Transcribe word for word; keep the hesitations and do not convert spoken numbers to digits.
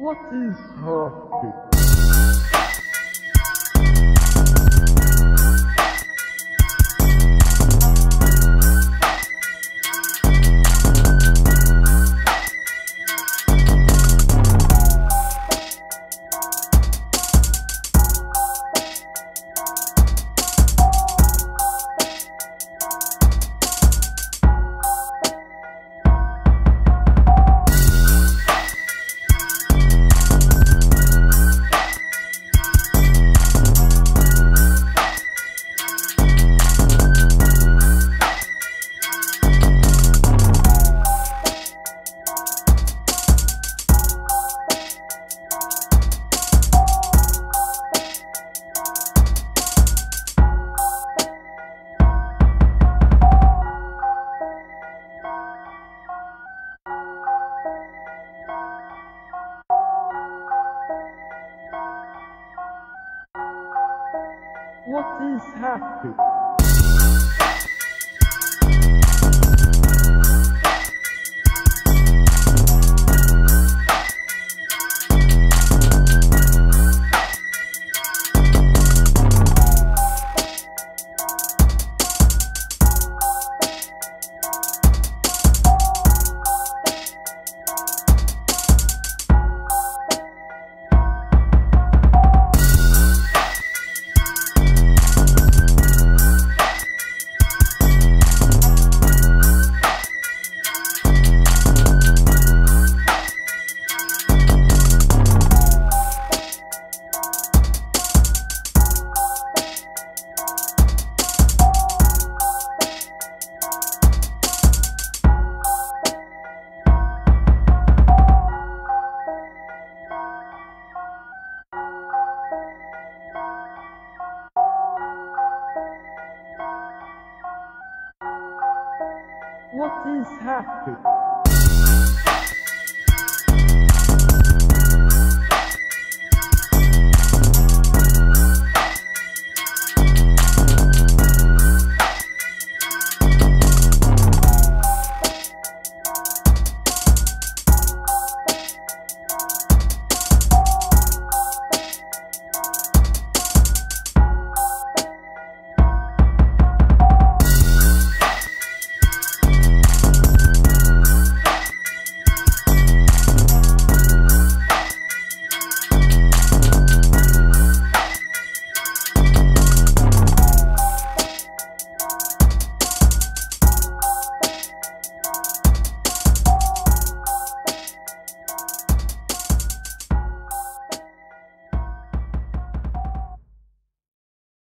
What is her? What is happy? What is happy?